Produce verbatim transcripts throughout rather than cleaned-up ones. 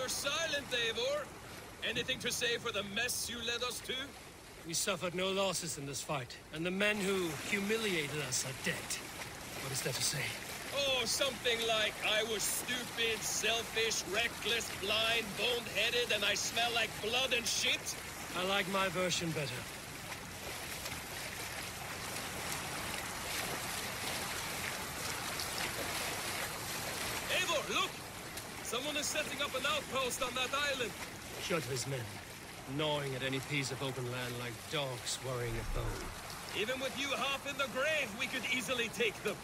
rather silent, Eivor. Anything to say for the mess you led us to? We suffered no losses in this fight, and the men who humiliated us are dead. What is there to say? Oh, something like, I was stupid, selfish, reckless, blind, bone-headed, and I smell like blood and shit? I like my version better. Eivor, look! Someone is setting up an outpost on that island. Kjotve's men, gnawing at any piece of open land like dogs worrying a bone. Even with you half in the grave, we could easily take them.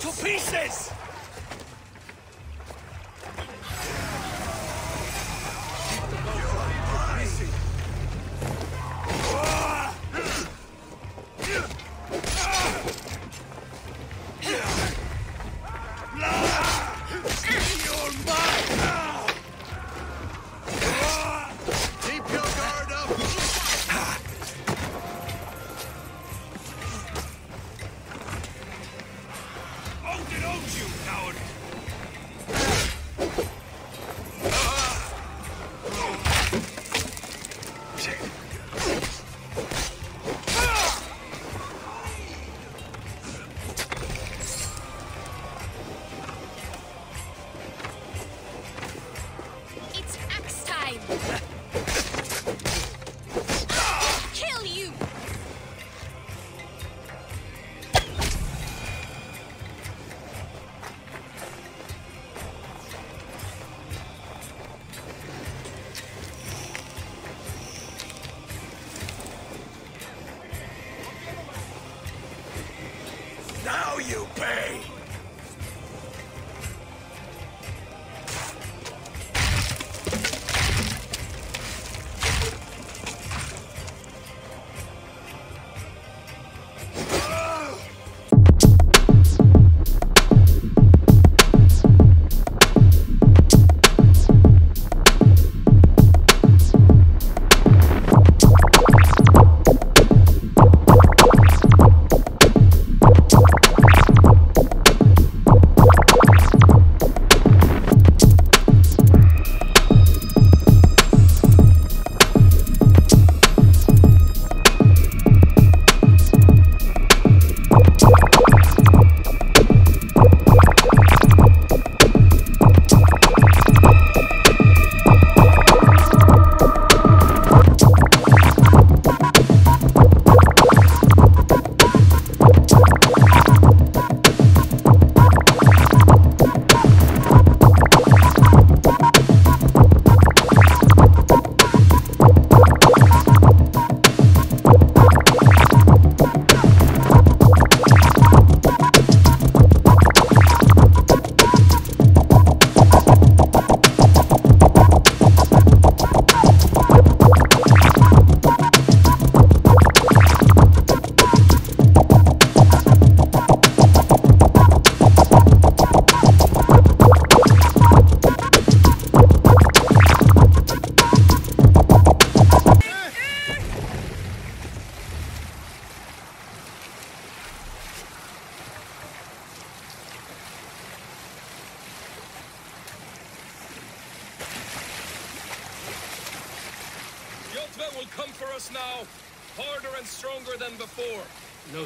To pieces!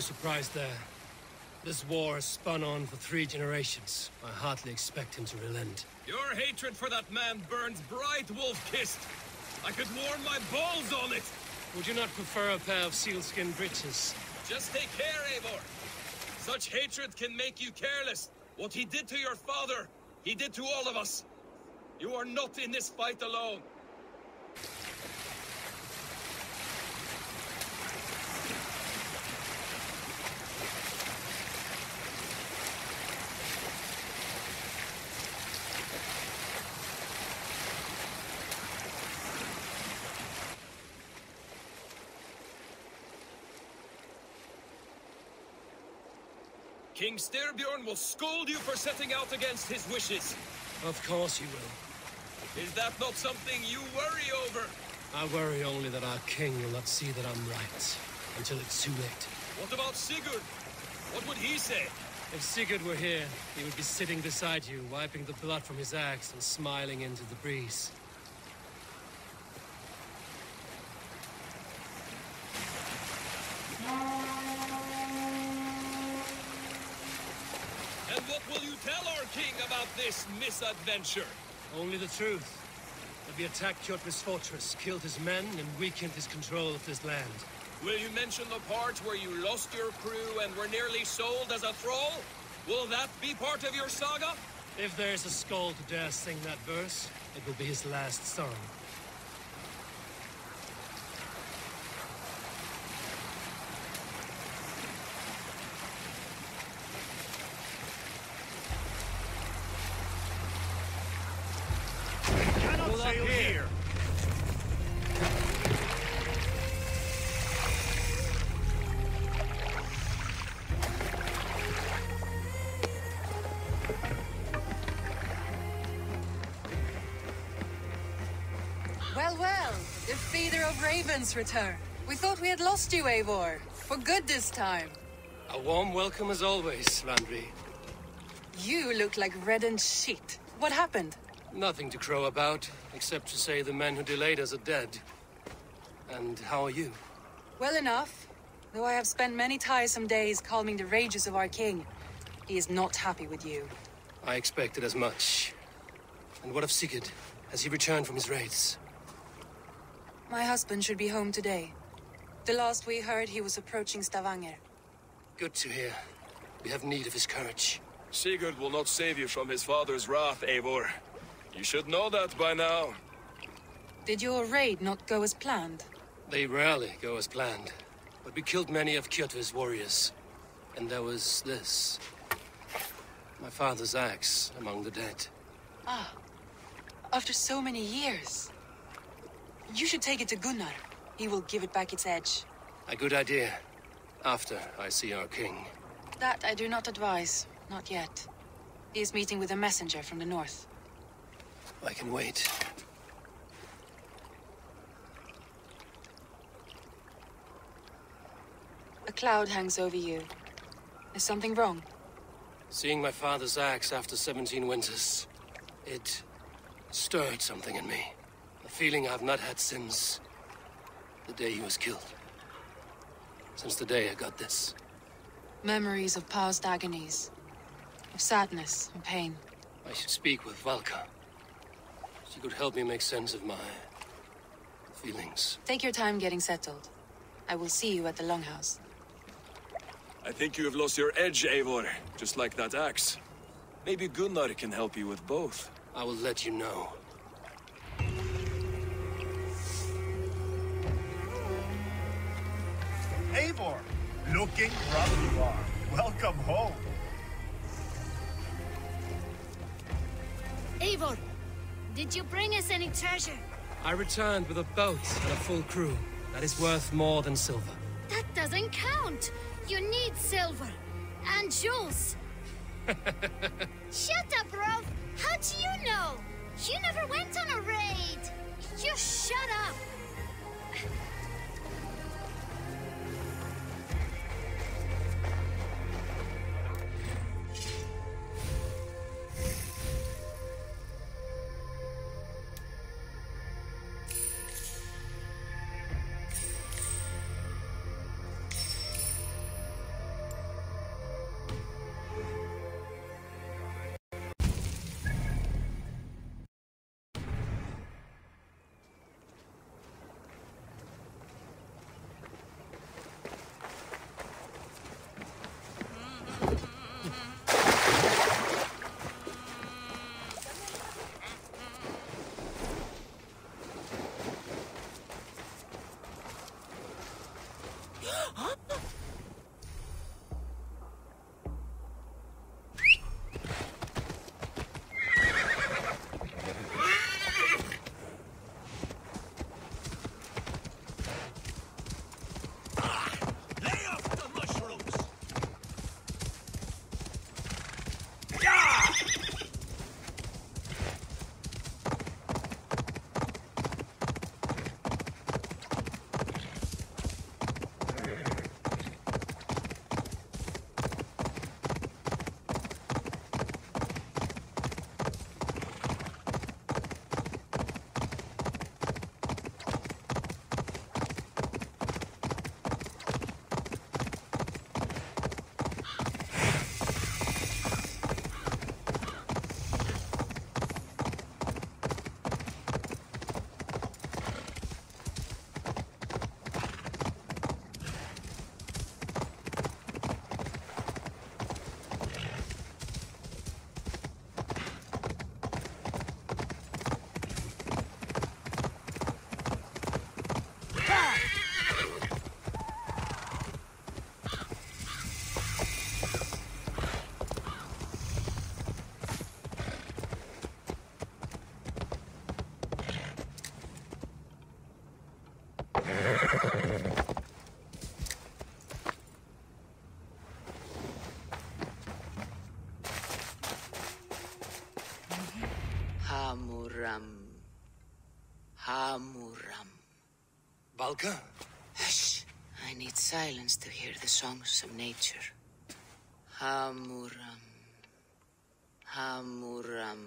Surprise there. This war has spun on for three generations. I hardly expect him to relent. Your hatred for that man burns bright, wolf-kissed. I could warm my balls on it! Would you not prefer a pair of sealskin breeches? Just take care, Eivor. Such hatred can make you careless. What he did to your father, he did to all of us. You are not in this fight alone. King Styrbjørn will scold you for setting out against his wishes. Of course he will. Is that not something you worry over? I worry only that our king will not see that I'm right. until it's too late. What about Sigurd? What would he say? If Sigurd were here, he would be sitting beside you, wiping the blood from his axe and smiling into the breeze. And what will you tell our king about this misadventure? Only the truth. That we attacked Kjotve's fortress, killed his men, and weakened his control of this land. Will you mention the part where you lost your crew and were nearly sold as a thrall? Will that be part of your saga? If there is a Skald who dares sing that verse, it will be his last song. Raven's return. We thought we had lost you, Eivor. For good this time. A warm welcome as always, Randvi. You look like reddened shit. What happened? Nothing to crow about, except to say the men who delayed us are dead. And how are you? Well enough, though I have spent many tiresome days calming the rages of our king. He is not happy with you. I expected as much. And what of Sigurd? Has he returned from his raids? My husband should be home today. The last we heard, he was approaching Stavanger. Good to hear. We have need of his courage. Sigurd will not save you from his father's wrath, Eivor. You should know that by now. Did your raid not go as planned? They rarely go as planned. But we killed many of Kjotve's warriors. And there was this. My father's axe among the dead. Ah. After so many years. You should take it to Gunnar. He will give it back its edge. A good idea. After I see our king. That I do not advise. Not yet. He is meeting with a messenger from the north. I can wait. A cloud hangs over you. Is something wrong? Seeing my father's axe after seventeen winters, it stirred something in me. Feeling I've not had since the day he was killed. Since the day I got this. Memories of past agonies. Of sadness and pain. I should speak with Valka. She could help me make sense of my feelings. Take your time getting settled. I will see you at the Longhouse. I think you have lost your edge, Eivor. Just like that axe. Maybe Gunnar can help you with both. I will let you know. Eivor, looking rough you are. Welcome home. Eivor, did you bring us any treasure? I returned with a boat and a full crew. That is worth more than silver. That doesn't count. You need silver. And jewels. Shut up, Rolf. How do you know? You never went on a raid. You shut up. Hamuram. Hamuram. Valka? Hush. I need silence to hear the songs of nature. Hamuram. Hamuram.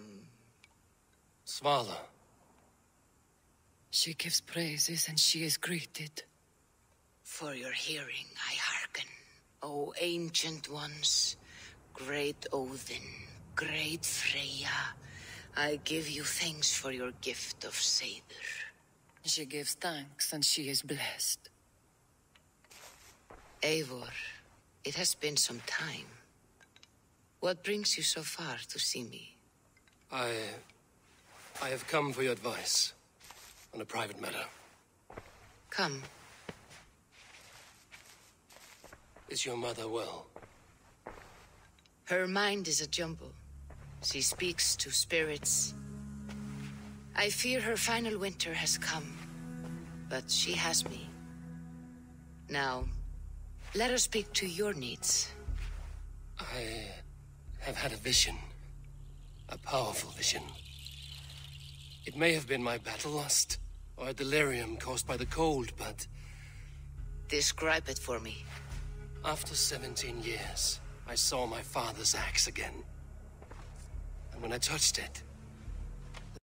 Svala. She gives praises and she is greeted. For your hearing, I hearken. O ancient ones, great Odin, great Freya, I give you thanks for your gift of Seder. She gives thanks and she is blessed. Eivor, it has been some time. What brings you so far to see me? I... I have come for your advice on a private matter. Come. Is your mother well? Her mind is a jumble. She speaks to spirits. I fear her final winter has come, but she has me. Now, let her speak to your needs. I have had a vision. A powerful vision. It may have been my battle lust, or a delirium caused by the cold, but... Describe it for me. After seventeen years, I saw my father's axe again. And when I touched it,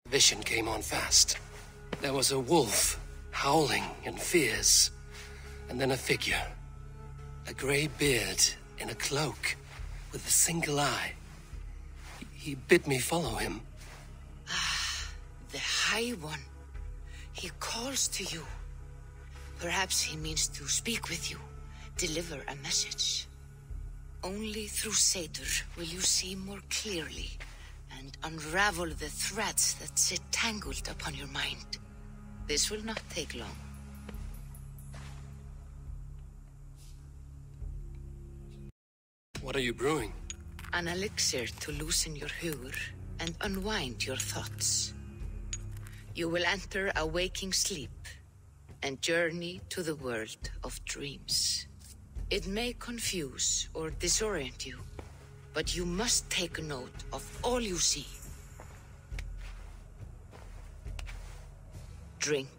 the vision came on fast. There was a wolf, howling and fierce, and then a figure. A grey beard in a cloak, with a single eye. He bid me follow him. Ah, the High One. He calls to you. Perhaps he means to speak with you. Deliver a message. Only through Seder will you see more clearly and unravel the threads that sit tangled upon your mind. This will not take long. What are you brewing? An elixir to loosen your huer and unwind your thoughts. You will enter a waking sleep and journey to the world of dreams. It may confuse or disorient you, but you must take note of all you see. Drink.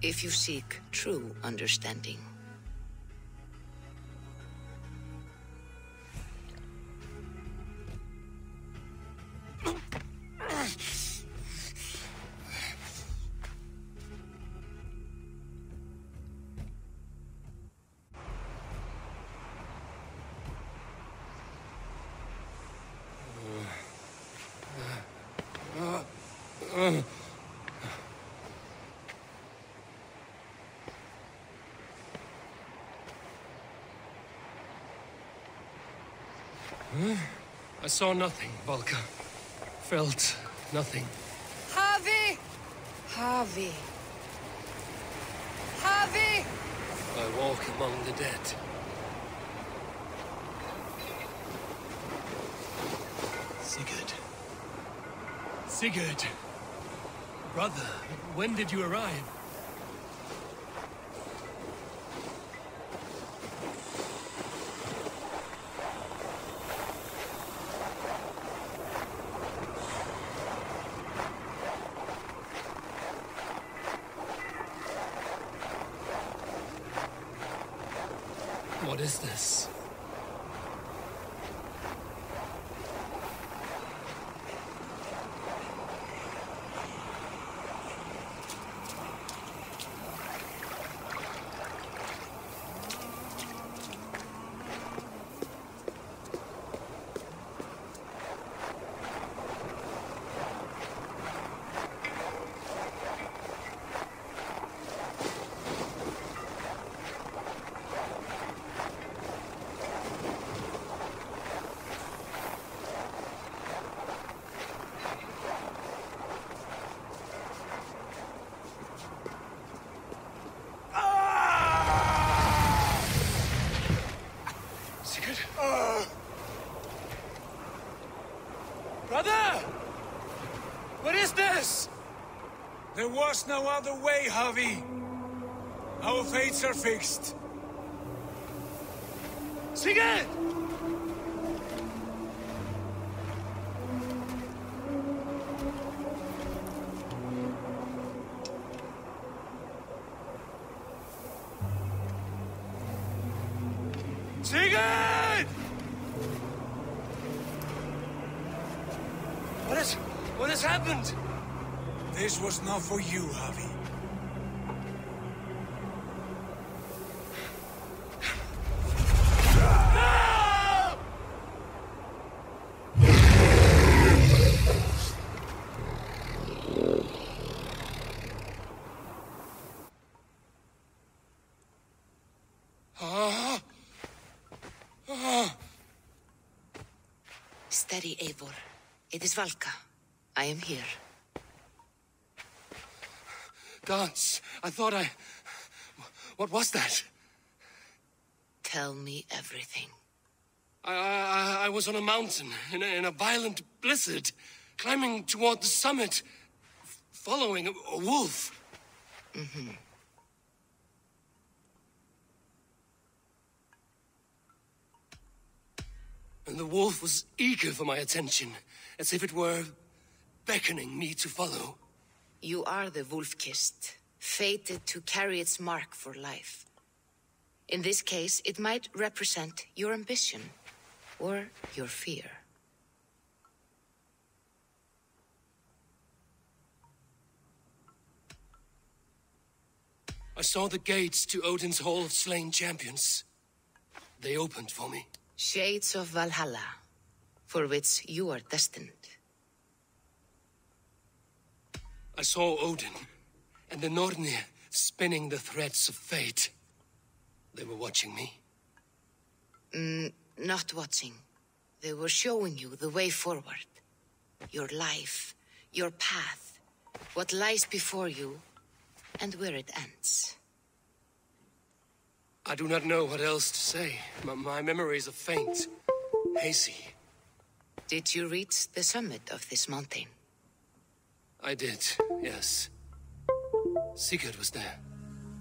If you seek true understanding. I saw nothing, Valka. Felt nothing. Harvey! Harvey. Harvey! I walk among the dead. Sigurd. Sigurd! Brother, when did you arrive? There was no other way, Harvey. Our fates are fixed. Sigurd! dead! What has... what has happened? This was not for you, Javi. Steady, Eivor. It is Valka. I am here. Dance. I thought I... What was that? Tell me everything. I, I, I was on a mountain, in a, in a violent blizzard, climbing toward the summit, following a, a wolf. Mm-hmm. And the wolf was eager for my attention, as if it were beckoning me to follow. You are the wolf-kissed, fated to carry its mark for life. In this case, it might represent your ambition, or your fear. I saw the gates to Odin's Hall of Slain Champions. They opened for me. Shades of Valhalla, for which you are destined. I saw Odin and the Nornir spinning the threads of fate. They were watching me. Mm, not watching. They were showing you the way forward. Your life, your path, what lies before you, and where it ends. I do not know what else to say. My, my memories are faint, hazy. Did you reach the summit of this mountain? I did, yes. Sigurd was there,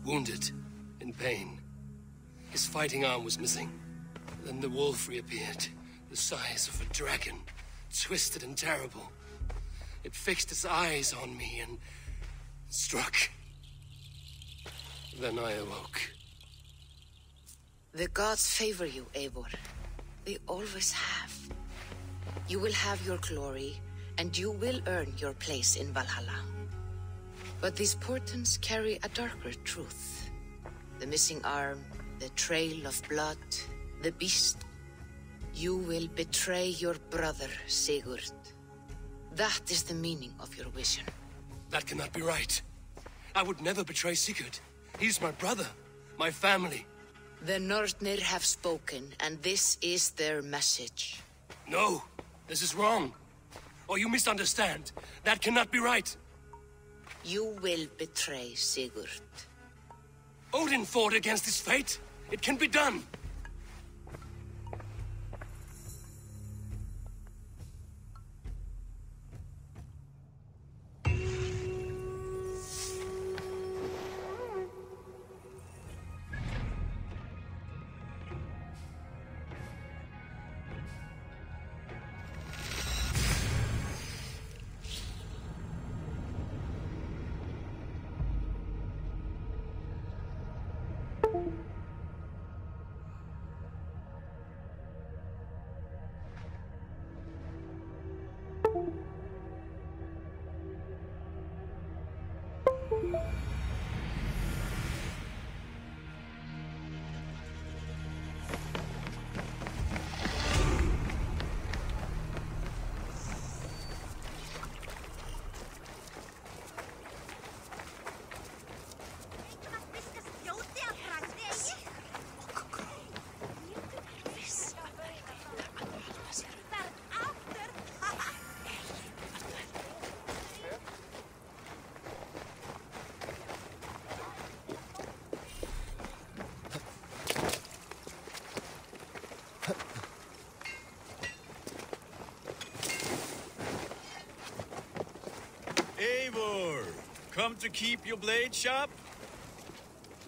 wounded, in pain. His fighting arm was missing. Then the wolf reappeared, the size of a dragon, twisted and terrible. It fixed its eyes on me and struck. Then I awoke. The gods favor you, Eivor. They always have. You will have your glory, and you will earn your place in Valhalla. But these portents carry a darker truth. The missing arm, the trail of blood, the beast. You will betray your brother, Sigurd. That is the meaning of your vision. That cannot be right. I would never betray Sigurd. He's my brother, my family. The Nornir have spoken, and this is their message. No, this is wrong. Or you misunderstand. That cannot be right. You will betray Sigurd. Odin fought against his fate. It can be done. Eivor, come to keep your blade sharp?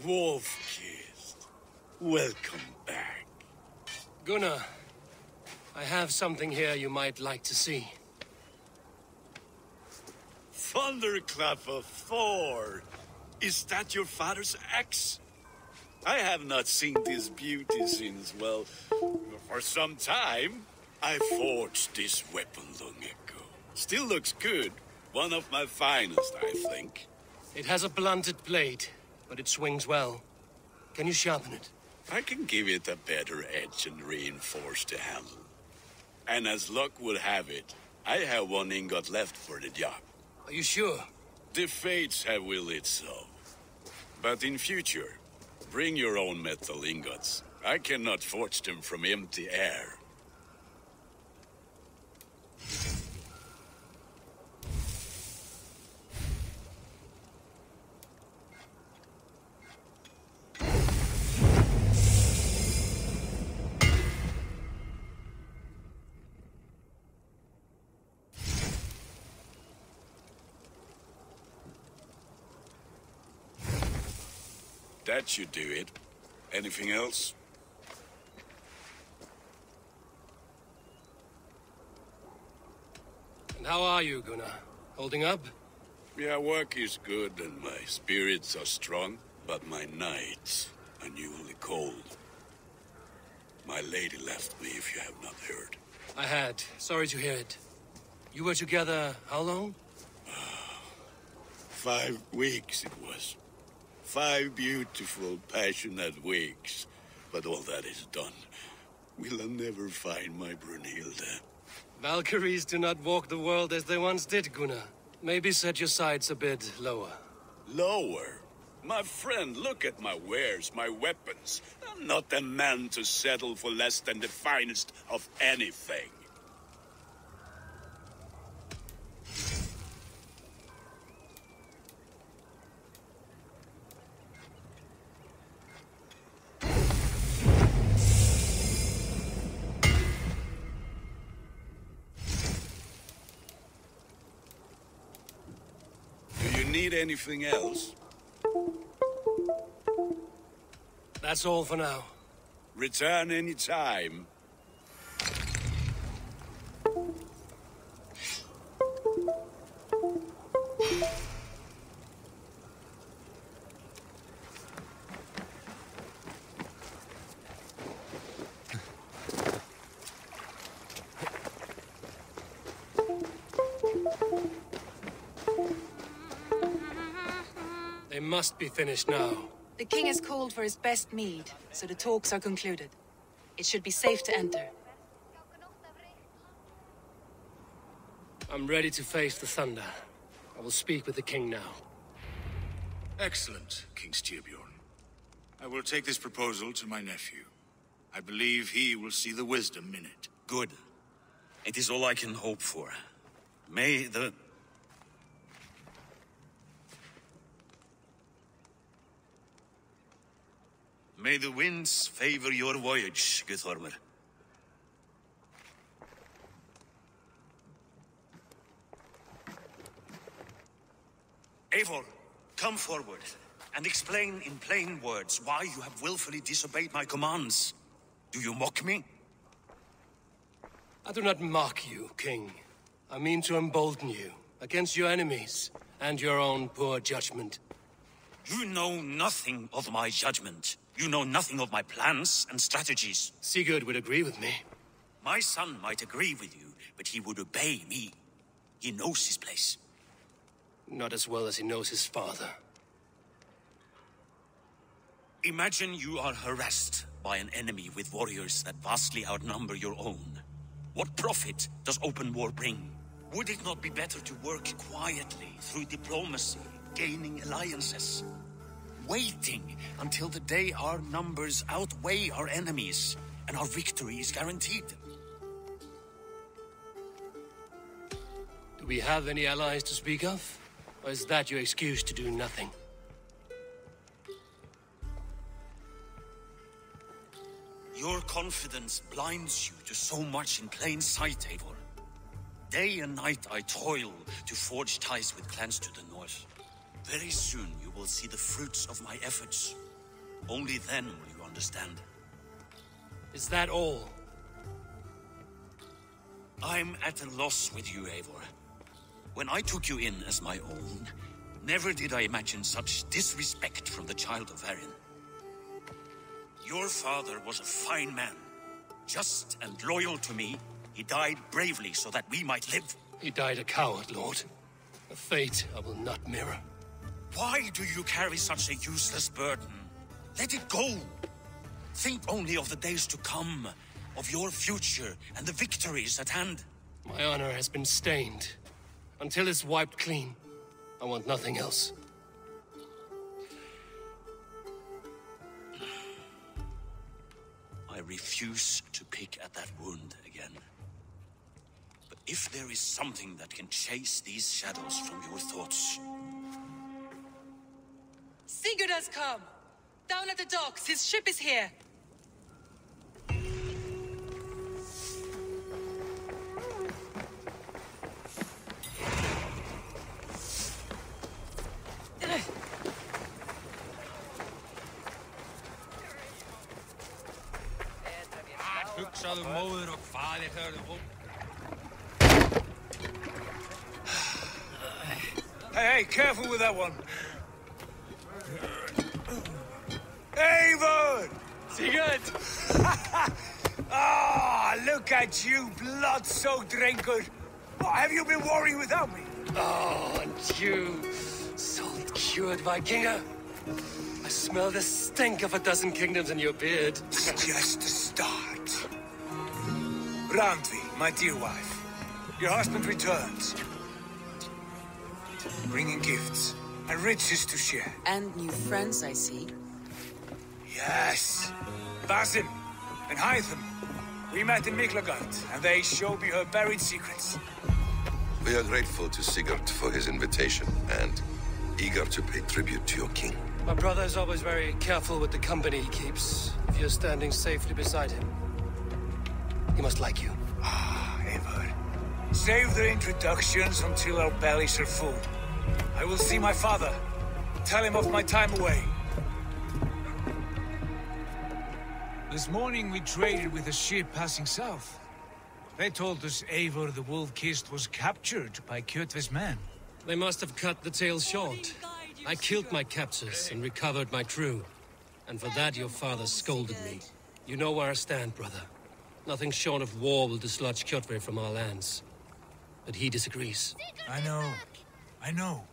Wolf-kissed, welcome back. Gunnar, I have something here you might like to see. Thunderclap of Thor! Is that your father's axe? I have not seen this beauty since, well, for some time. I forged this weapon long ago. Still looks good. One of my finest, I think. It has a blunted blade, but it swings well. Can you sharpen it? I can give it a better edge and reinforce the handle. And as luck would have it, I have one ingot left for the job. Are you sure? The fates have willed it so. But in future, bring your own metal ingots. I cannot forge them from empty air. That should do it. Anything else? And how are you, Gunnar? Holding up? Yeah, work is good and my spirits are strong, but my nights are newly cold. My lady left me, if you have not heard. I had. Sorry to hear it. You were together how long? Five weeks it was. Five beautiful, passionate weeks. But all that is done. Will I never find my Brunhilde? Valkyries do not walk the world as they once did, Gunnar. Maybe set your sights a bit lower. Lower? My friend, look at my wares, my weapons. I'm not a man to settle for less than the finest of anything. Need anything else? That's all for now. Return any time. Must be finished now. The king has called for his best mead, so the talks are concluded. It should be safe to enter. I'm ready to face the thunder. I will speak with the king now. Excellent, King Styrbjørn. I will take this proposal to my nephew. I believe he will see the wisdom in it. Good. It is all I can hope for. May the... May the winds favor your voyage, Guthorm. Eivor, come forward and explain in plain words why you have willfully disobeyed my commands. Do you mock me? I do not mock you, King. I mean to embolden you against your enemies and your own poor judgment. You know nothing of my judgment. You know nothing of my plans and strategies. Sigurd would agree with me. My son might agree with you, but he would obey me. He knows his place. Not as well as he knows his father. Imagine you are harassed by an enemy with warriors that vastly outnumber your own. What profit does open war bring? Would it not be better to work quietly through diplomacy, gaining alliances? Waiting until the day our numbers outweigh our enemies, and our victory is guaranteed. Do we have any allies to speak of? Or is that your excuse to do nothing? Your confidence blinds you to so much in plain sight, Eivor. Day and night I toil to forge ties with clans to the north. Very soon you will see the fruits of my efforts. Only then will you understand. Is that all? I'm at a loss with you, Eivor. When I took you in as my own, never did I imagine such disrespect from the child of Varin. Your father was a fine man. Just and loyal to me, he died bravely so that we might live. He died a coward, Lord. A fate I will not mirror. Why do you carry such a useless burden? Let it go! Think only of the days to come, of your future and the victories at hand. My honor has been stained. Until it's wiped clean, I want nothing else. I refuse to pick at that wound again. But if there is something that can chase these shadows from your thoughts... Sigurd has come! Down at the docks, his ship is here! Hey, hey, careful with that one. Eivor! Sigurd! Ah, oh, look at you, blood-soaked drinker. What have you been worrying without me? Oh, and you, salt-cured Vikinger. I smell the stink of a dozen kingdoms in your beard. Just a start. Randvi, my dear wife, your husband returns, bringing gifts and riches to share. And new friends, I see. Yes! Basim and Hytham. We met in Miklagard, and they showed me her buried secrets. We are grateful to Sigurd for his invitation, and eager to pay tribute to your king. My brother is always very careful with the company he keeps. If you're standing safely beside him, he must like you. Ah, Eivor. Save the introductions until our bellies are full. I will see my father. Tell him of my time away. This morning we traded with a ship passing south. They told us Eivor the Wolf-Kissed was captured by Kjotve's men. They must have cut the tale short. I killed my captors and recovered my crew. And for that your father scolded me. You know where I stand, brother. Nothing short of war will dislodge Kjotve from our lands. But he disagrees. I know. I know.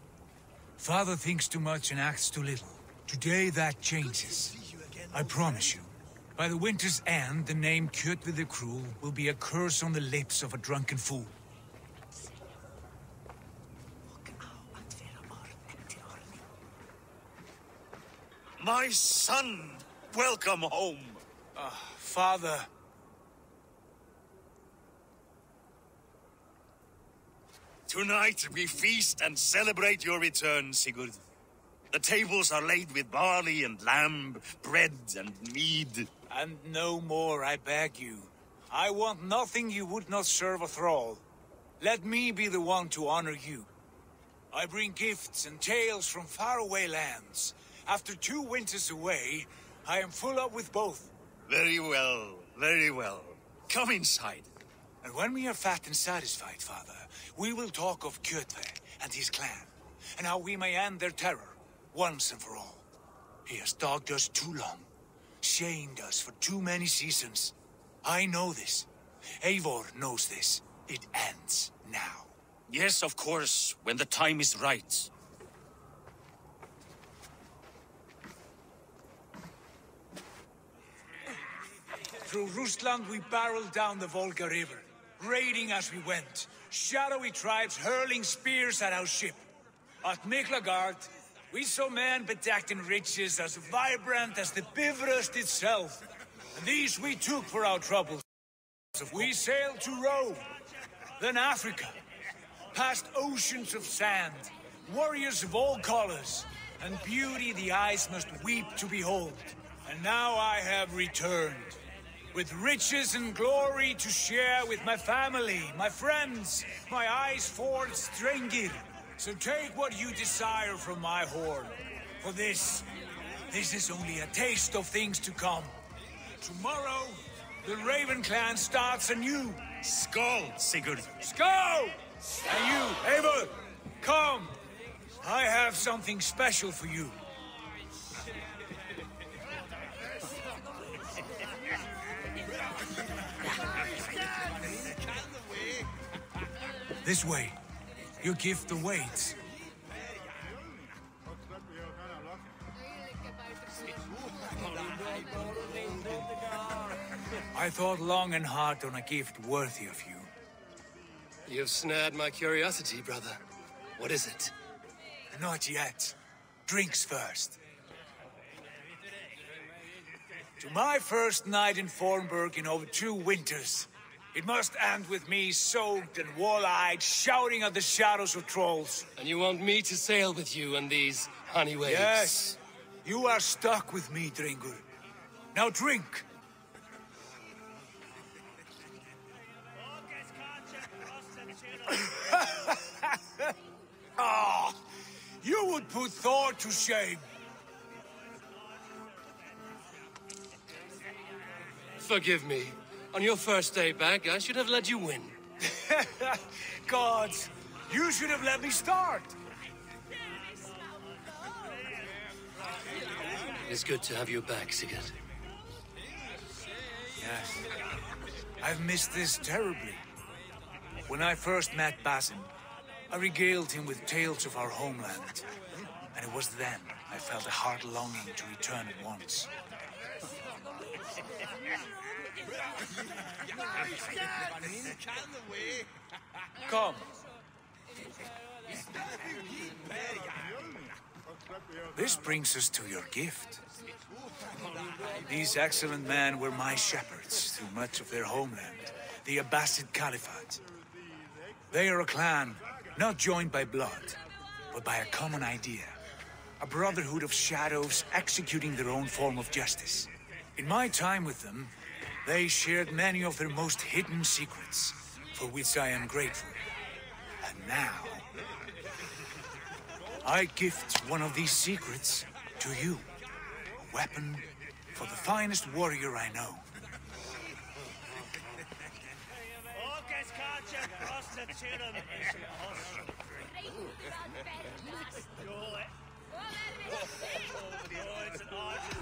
Father thinks too much and acts too little. Today that changes. I promise you. By the winter's end, the name Kjotve the Cruel will be a curse on the lips of a drunken fool. My son! Welcome home! Uh, father... Tonight we feast and celebrate your return, Sigurd. The tables are laid with barley and lamb, bread and mead. And no more, I beg you. I want nothing you would not serve a thrall. Let me be the one to honor you. I bring gifts and tales from faraway lands. After two winters away, I am full up with both. Very well, very well. Come inside. And when we are fat and satisfied, father, we will talk of Kjotve and his clan, and how we may end their terror, once and for all. He has dogged us too long, shamed us for too many seasons. I know this. Eivor knows this. It ends now. Yes, of course, when the time is right. Through Rustland we barreled down the Volga River, raiding as we went, shadowy tribes hurling spears at our ship. At Miklagard, we saw men bedecked in riches as vibrant as the bifrost itself. And these we took for our troubles. We sailed to Rome, then Africa, past oceans of sand, warriors of all colors, and beauty the eyes must weep to behold. And now I have returned. With riches and glory to share with my family, my friends, my eyes forged Strengir. So take what you desire from my horn. For this, this is only a taste of things to come. Tomorrow, the Raven Clan starts anew. Skål, Sigurd. Skål! And you, Eivor, come. I have something special for you. This way. Your gift awaits. I thought long and hard on a gift worthy of you. You've snared my curiosity, brother. What is it? Not yet. Drinks first. To my first night in Fornburg in over two winters, it must end with me soaked and wall-eyed, shouting at the shadows of trolls. And you want me to sail with you on these honey waves? Yes. You are stuck with me, Drengur. Now drink. Ah, you would put Thor to shame. Forgive me. On your first day back, I should have let you win. Gods, you should have let me start. It's good to have you back, Sigurd. Yes. I've missed this terribly. When I first met Basim, I regaled him with tales of our homeland. And it was then I felt a heart longing to return at once. Come. This brings us to your gift. These excellent men were my shepherds through much of their homeland, the Abbasid Caliphate. They are a clan not joined by blood, but by a common idea. A brotherhood of shadows executing their own form of justice. In my time with them, they shared many of their most hidden secrets, for which I am grateful. And now, I gift one of these secrets to you. A weapon for the finest warrior I know.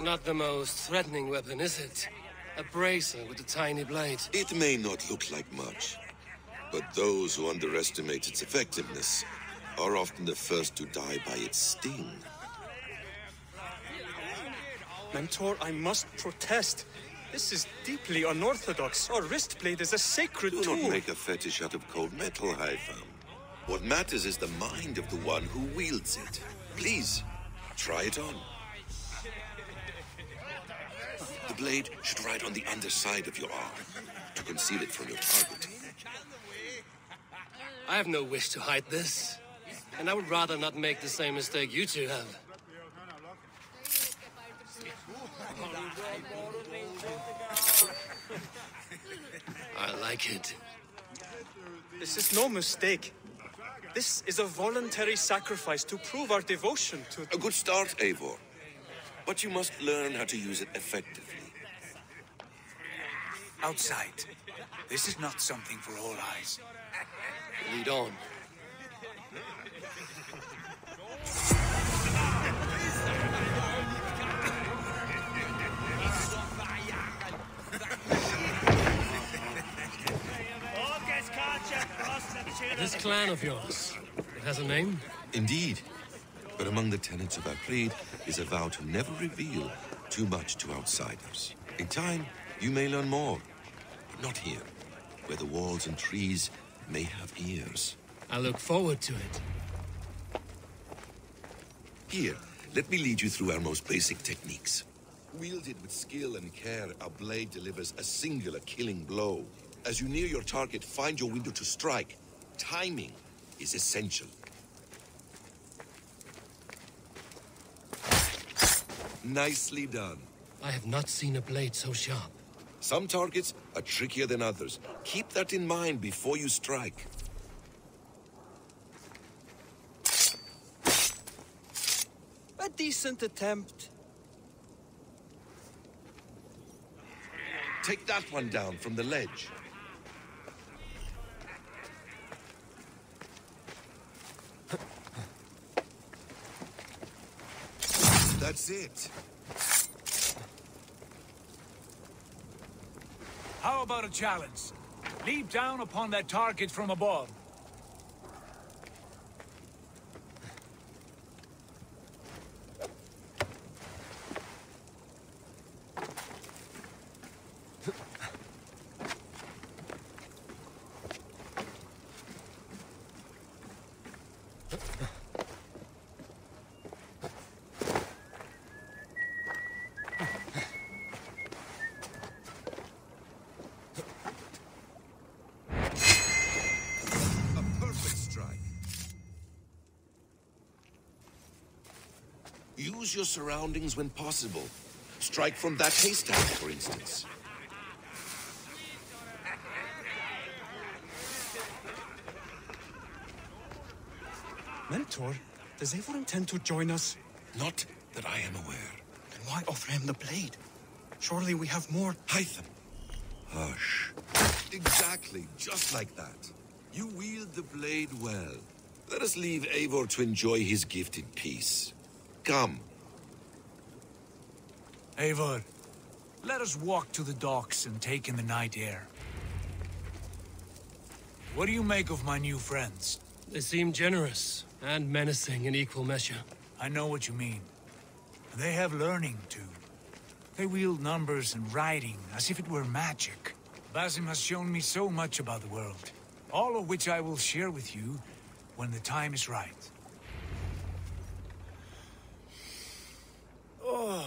Not the most threatening weapon, is it? A bracer with a tiny blade. It may not look like much, but those who underestimate its effectiveness are often the first to die by its sting. Mentor, I must protest. This is deeply unorthodox. Our wrist blade is a sacred tool. Do not make a fetish out of cold metal, Hytham. What matters is the mind of the one who wields it. Please, try it on. The blade should ride on the underside of your arm, to conceal it from your target. I have no wish to hide this, and I would rather not make the same mistake you two have. I like it. This is no mistake. This is a voluntary sacrifice to prove our devotion to... A good start, Eivor. But you must learn how to use it effectively. Outside. This is not something for all eyes. Lead on. This clan of yours, it has a name? Indeed. But among the tenets of our creed is a vow to never reveal too much to outsiders. In time, you may learn more, but not here, where the walls and trees may have ears. I look forward to it. Here, let me lead you through our most basic techniques. Wielded with skill and care, our blade delivers a singular killing blow. As you near your target, find your window to strike. Timing is essential. Nicely done. I have not seen a blade so sharp. Some targets are trickier than others. Keep that in mind before you strike. A decent attempt. Take that one down from the ledge. That's it. How about a challenge? Leap down upon that target from above. Use your surroundings when possible. Strike from that haystack, for instance. Mentor, does Eivor intend to join us? Not that I am aware. Then why offer him the blade? Surely we have more... Hytham! Hush. Exactly, just like that. You wield the blade well. Let us leave Eivor to enjoy his gift in peace. Come. Eivor, let us walk to the docks and take in the night air. What do you make of my new friends? They seem generous and menacing in equal measure. I know what you mean. They have learning too. They wield numbers and writing as if it were magic. Basim has shown me so much about the world, all of which I will share with you when the time is right. Oh,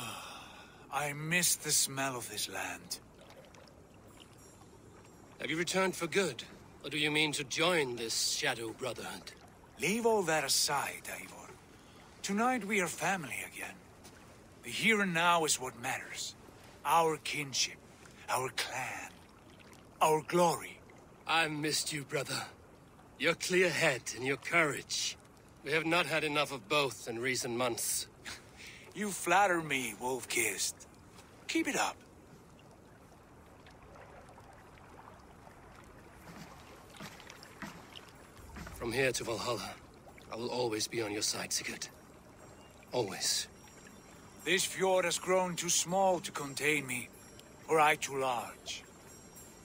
I miss the smell of this land. Have you returned for good? Or do you mean to join this shadow brotherhood? Leave all that aside, Eivor. Tonight we are family again. The here and now is what matters. Our kinship, our clan, our glory. I missed you, brother. Your clear head and your courage. We have not had enough of both in recent months. You flatter me, Wolf-Kissed. Keep it up. From here to Valhalla, I will always be on your side, Sigurd. Always. This fjord has grown too small to contain me, or I too large.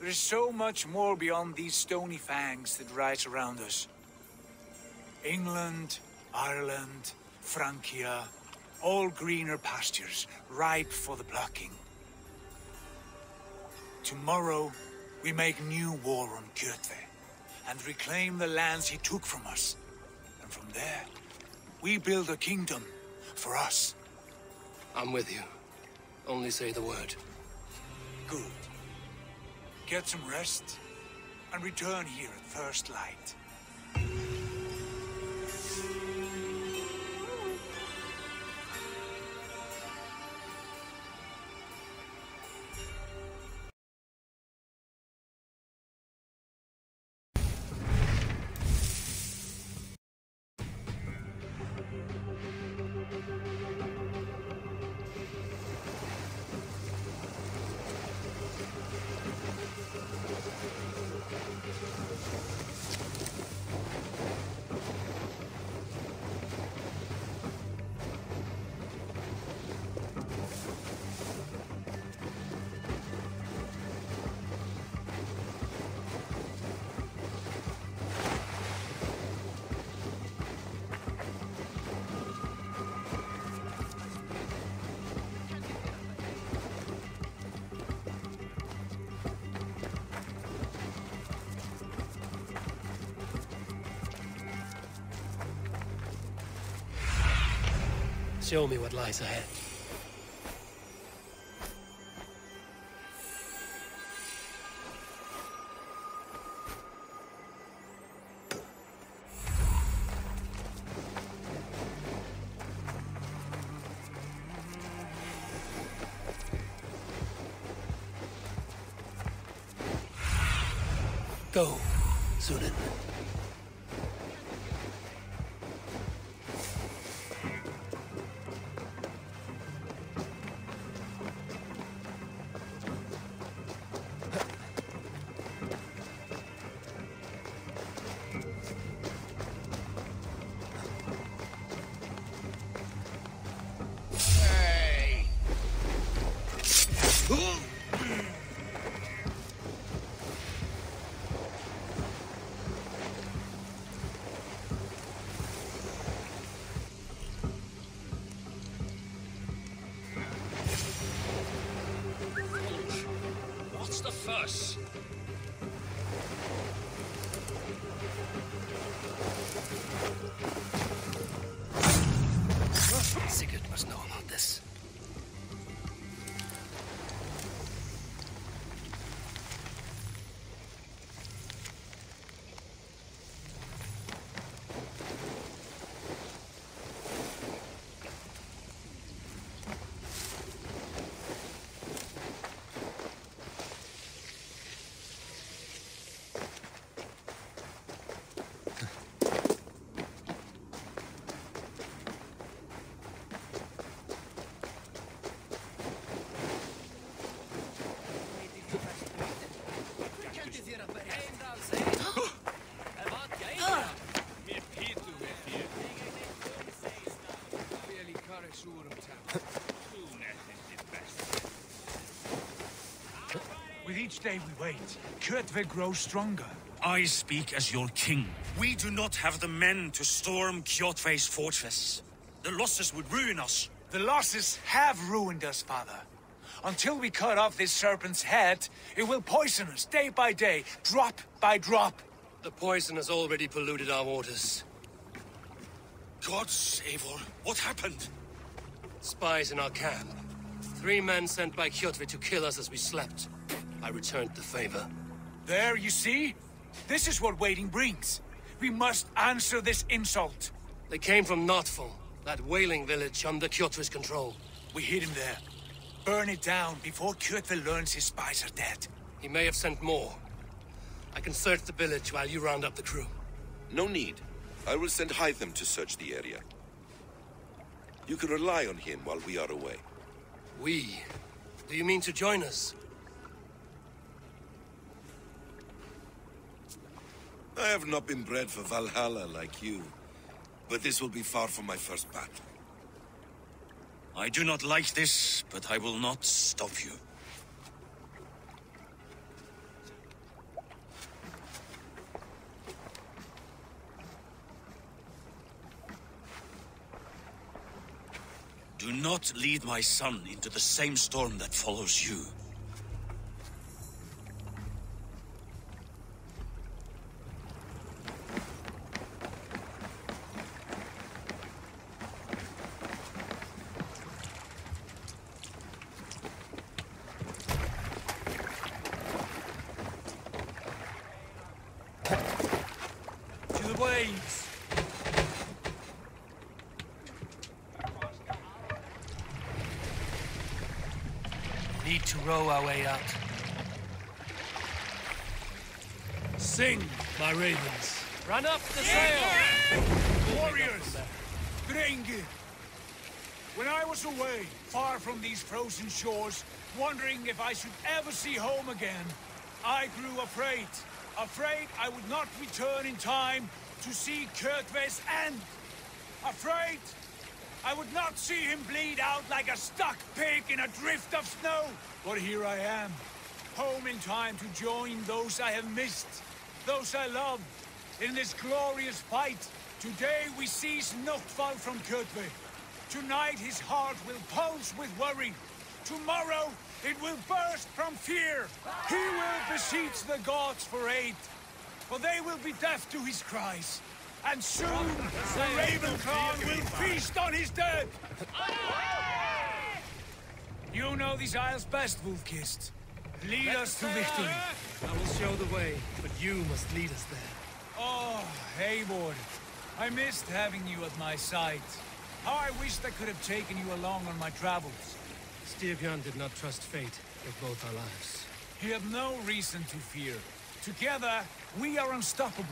There is so much more beyond these stony fangs that rise around us. England, Ireland, Francia... all greener pastures, ripe for the plucking. Tomorrow, we make new war on Kjotve, and reclaim the lands he took from us. And from there, we build a kingdom for us. I'm with you. Only say the word. Good. Get some rest, and return here at first light. Show me what lies ahead. Go, Sunan. Us. With each day we wait, Kjotve grows stronger. I speak as your king. We do not have the men to storm Kjotve's fortress. The losses would ruin us. The losses have ruined us, father. Until we cut off this serpent's head, it will poison us day by day, drop by drop. The poison has already polluted our waters. Gods, Eivor, what happened? Spies in our camp. Three men sent by Kjotve to kill us as we slept. I returned the favor. There, you see? This is what waiting brings. We must answer this insult. They came from Nottfall, that whaling village under Kjotve's control. We hid him there. Burn it down before Kjotve learns his spies are dead. He may have sent more. I can search the village while you round up the crew. No need. I will send Hytham to search the area. You can rely on him while we are away. We? Do you mean to join us? I have not been bred for Valhalla like you, but this will be far from my first battle. I do not like this, but I will not stop you. Do not lead my son into the same storm that follows you. Our way out. Sing, my ravens. Run up the sail! Yeah, yeah. Warriors! Drengi! When I was away, far from these frozen shores, wondering if I should ever see home again, I grew afraid. Afraid I would not return in time to see Kjotve's end. Afraid I would not see him bleed out like a stuck pig in a drift of snow. But here I am, home in time to join those I have missed, those I love, in this glorious fight. Today we seize Nottfall from Kjotve. Tonight his heart will pulse with worry. Tomorrow it will burst from fear. He will beseech the gods for aid, for they will be deaf to his cries. And soon, the Raven Clan will feast on his dead! You know these isles best, Wolfkist. Lead Let us to victory. I will show the way, but you must lead us there. Oh, Eivor, I missed having you at my side. How I wished I could have taken you along on my travels. Styrbjørn did not trust fate with both our lives. You have no reason to fear. Together, we are unstoppable.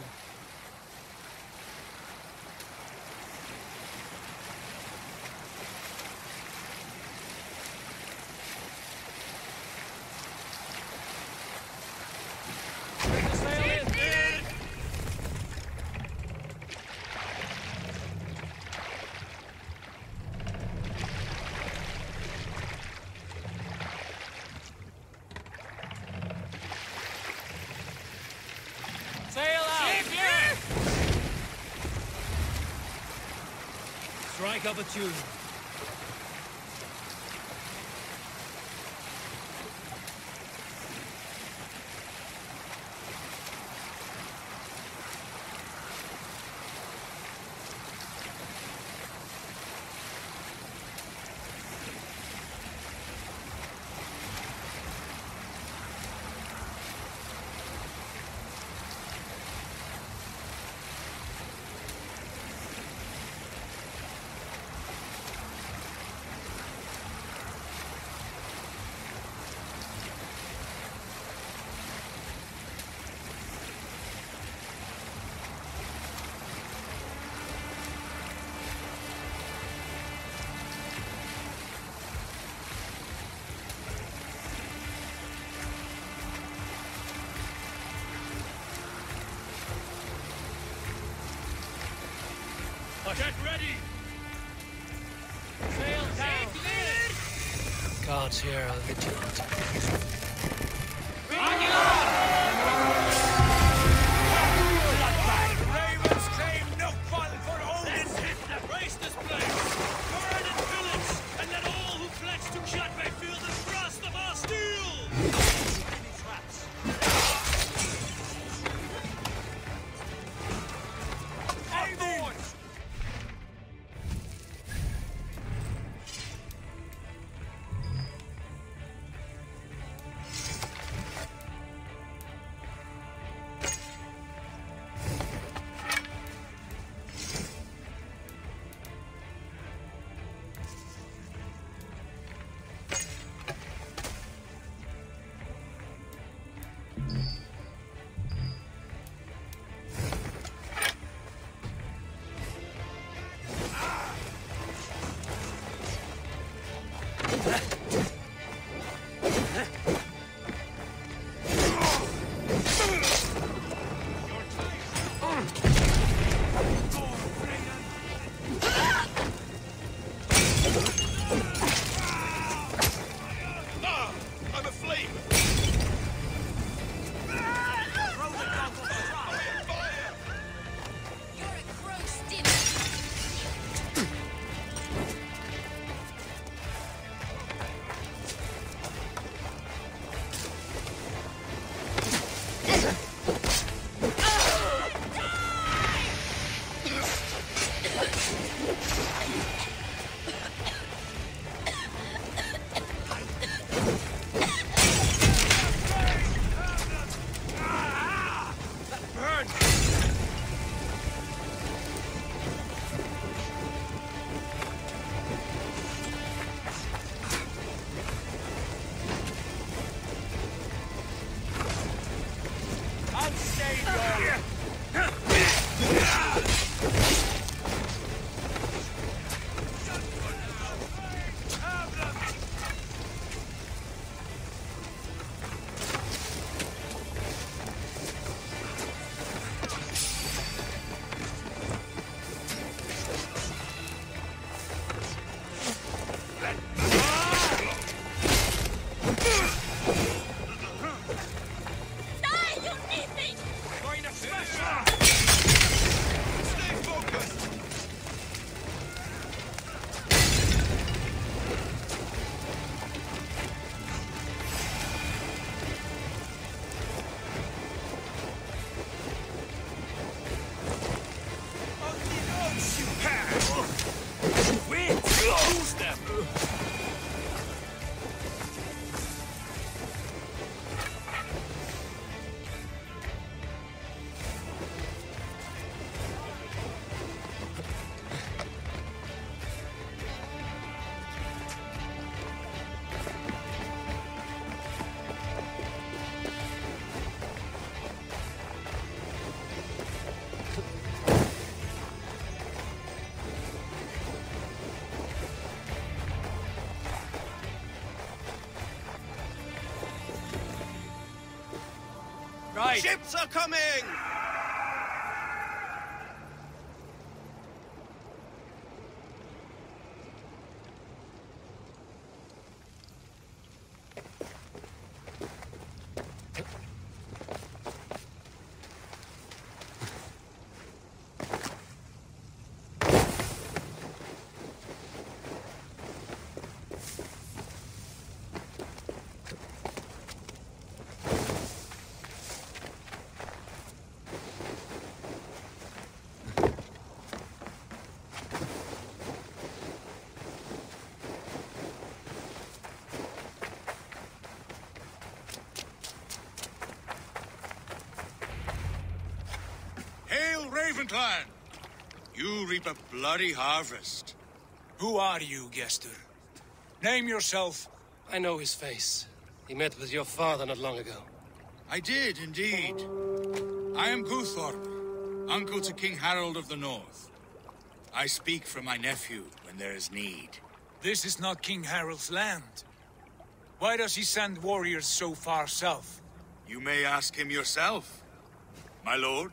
Strike up a tune. Get ready! Sail down! Guards here are vigilant. Blood ravens claim Nottfall for Odin! Raise this place! Burn and pillage! And let all who pledge to Kjotve feel the thrust of our steel! Ships are coming! Raven Clan, you reap a bloody harvest. Who are you, Gester? Name yourself. I know his face. He met with your father not long ago. I did, indeed. I am Guthorm, uncle to King Harald of the North. I speak for my nephew when there is need. This is not King Harald's land. Why does he send warriors so far south? You may ask him yourself, my lord.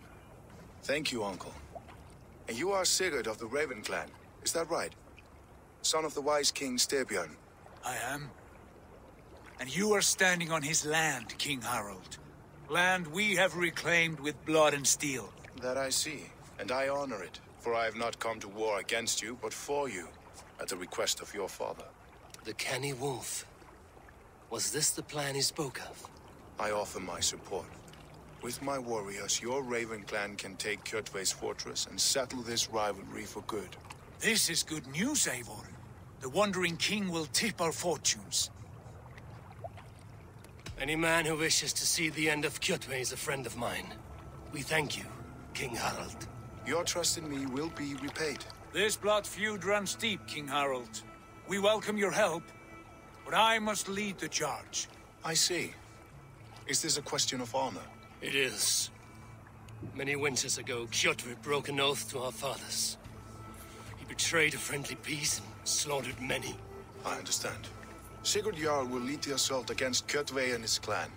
Thank you, uncle. And you are Sigurd of the Raven Clan, is that right? Son of the wise King Styrbjørn. I am. And you are standing on his land, King Harald. Land we have reclaimed with blood and steel. That I see, and I honor it. For I have not come to war against you, but for you, at the request of your father. The canny wolf. Was this the plan he spoke of? I offer my support. With my warriors, your Raven Clan can take Kjotve's fortress and settle this rivalry for good. This is good news, Eivor. The Wandering King will tip our fortunes. Any man who wishes to see the end of Kjotve is a friend of mine. We thank you, King Harald. Your trust in me will be repaid. This blood feud runs deep, King Harald. We welcome your help, but I must lead the charge. I see. Is this a question of honor? It is. Many winters ago, Kjotve broke an oath to our fathers. He betrayed a friendly peace and slaughtered many. I understand. Sigurd Jarl will lead the assault against Kjotve and his clan.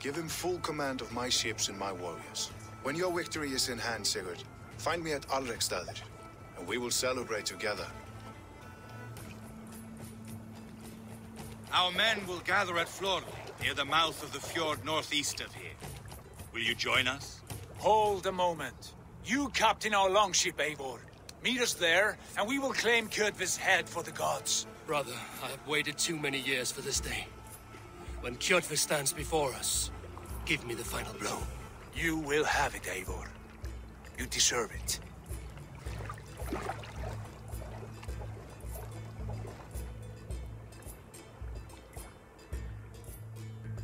Give him full command of my ships and my warriors. When your victory is in hand, Sigurd, find me at Alrekstadir, and we will celebrate together. Our men will gather at Florla, near the mouth of the fjord northeast of here. Will you join us? Hold a moment. You captain our longship, Eivor. Meet us there, and we will claim Kjotve's head for the gods. Brother, I have waited too many years for this day. When Kjotve stands before us, give me the final blow. You will have it, Eivor. You deserve it.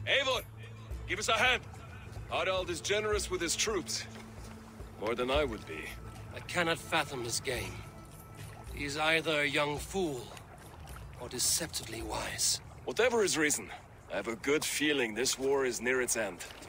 Eivor, give us a hand. Harald is generous with his troops. More than I would be. I cannot fathom his game. He is either a young fool, or deceptively wise. Whatever his reason, I have a good feeling this war is near its end.